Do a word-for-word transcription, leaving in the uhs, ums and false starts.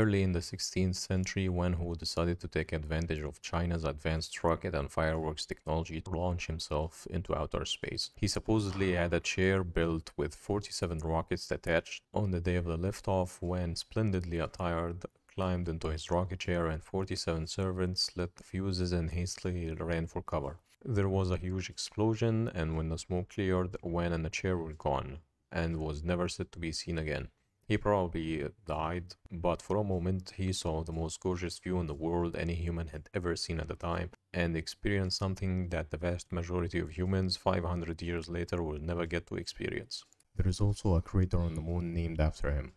Early in the sixteenth century, Wan Hu decided to take advantage of China's advanced rocket and fireworks technology to launch himself into outer space. He supposedly had a chair built with forty-seven rockets attached. On the day of the liftoff, Wan, splendidly attired, climbed into his rocket chair, and forty-seven servants lit the fuses and hastily ran for cover. There was a huge explosion, and when the smoke cleared, Wan and the chair were gone, and was never said to be seen again. He probably died, but for a moment he saw the most gorgeous view in the world any human had ever seen at the time, and experienced something that the vast majority of humans five hundred years later will never get to experience. There is also a crater on the moon named after him.